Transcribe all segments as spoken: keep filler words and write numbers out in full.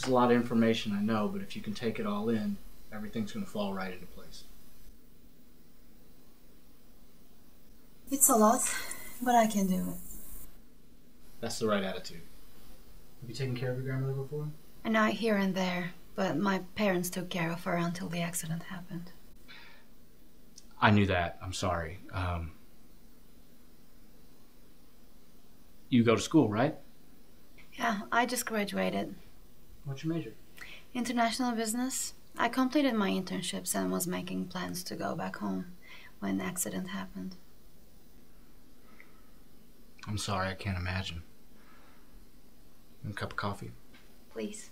It's a lot of information, I know, but if you can take it all in, everything's going to fall right into place. It's a lot, but I can do it. That's the right attitude. Have you taken care of your grandmother before? Not here and there, but my parents took care of her until the accident happened. I knew that. I'm sorry. Um, you go to school, right? Yeah, I just graduated. What's your major? International business. I completed my internships and was making plans to go back home when the accident happened. I'm sorry, I can't imagine. A cup of coffee? Please.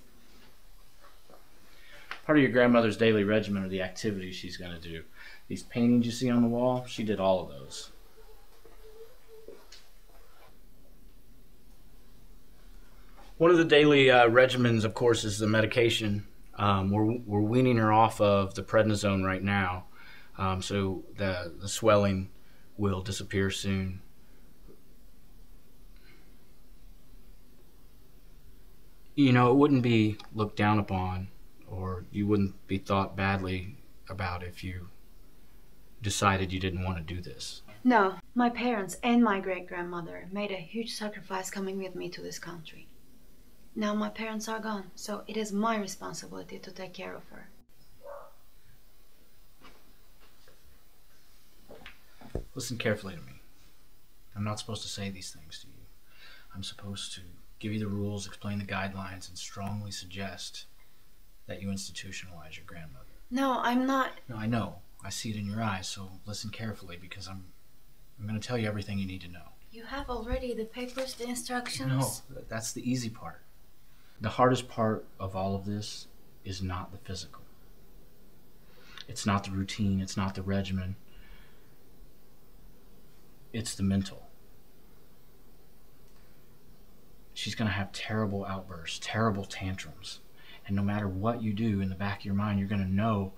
Part of your grandmother's daily regimen are the activities she's going to do. These paintings you see on the wall, she did all of those. One of the daily uh, regimens, of course, is the medication. Um, we're, we're weaning her off of the prednisone right now, um, so the, the swelling will disappear soon. You know, it wouldn't be looked down upon, or you wouldn't be thought badly about if you decided you didn't want to do this. No, my parents and my great-grandmother made a huge sacrifice coming with me to this country. Now my parents are gone, so it is my responsibility to take care of her. Listen carefully to me. I'm not supposed to say these things to you. I'm supposed to give you the rules, explain the guidelines, and strongly suggest that you institutionalize your grandmother. No, I'm not. No, I know. I see it in your eyes, so listen carefully, because I'm, I'm going to tell you everything you need to know. You have already the papers, the instructions? No, that's the easy part. The hardest part of all of this is not the physical. It's not the routine, it's not the regimen. It's the mental. She's going to have terrible outbursts, terrible tantrums. And no matter what you do, in the back of your mind, you're going to know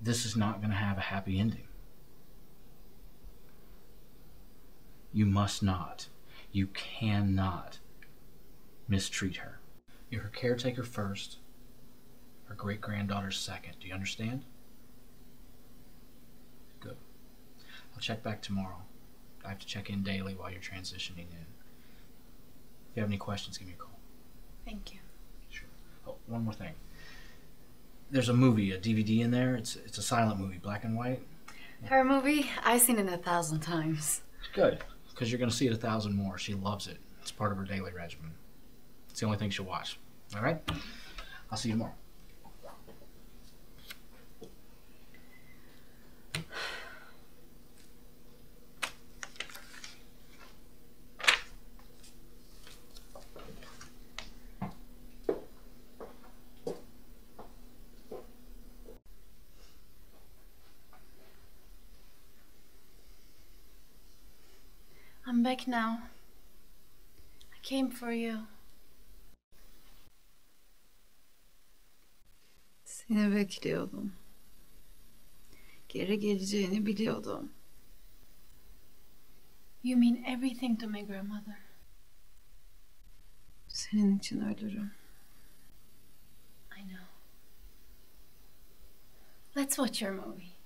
this is not going to have a happy ending. You must not, you cannot mistreat her. You're her caretaker first, her great-granddaughter second. Do you understand? Good. I'll check back tomorrow. I have to check in daily while you're transitioning in. If you have any questions, give me a call. Thank you. Sure. Oh, one more thing. There's a movie, a D V D in there. It's it's a silent movie, black and white. Her movie? I've seen it a thousand times. Good, because you're going to see it a thousand more. She loves it. It's part of her daily regimen. It's the only thing she'll watch. All right? I'll see you tomorrow. I'm back now. I came for you. Seni bekliyordum. Geri geleceğini biliyordum. You mean everything to my grandmother. Senin için ölürüm. I know. Let's watch your movie.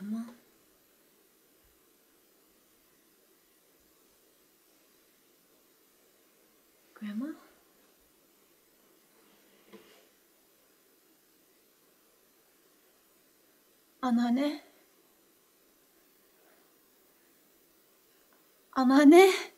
Grandma? Grandma? Anneanne? Anneanne?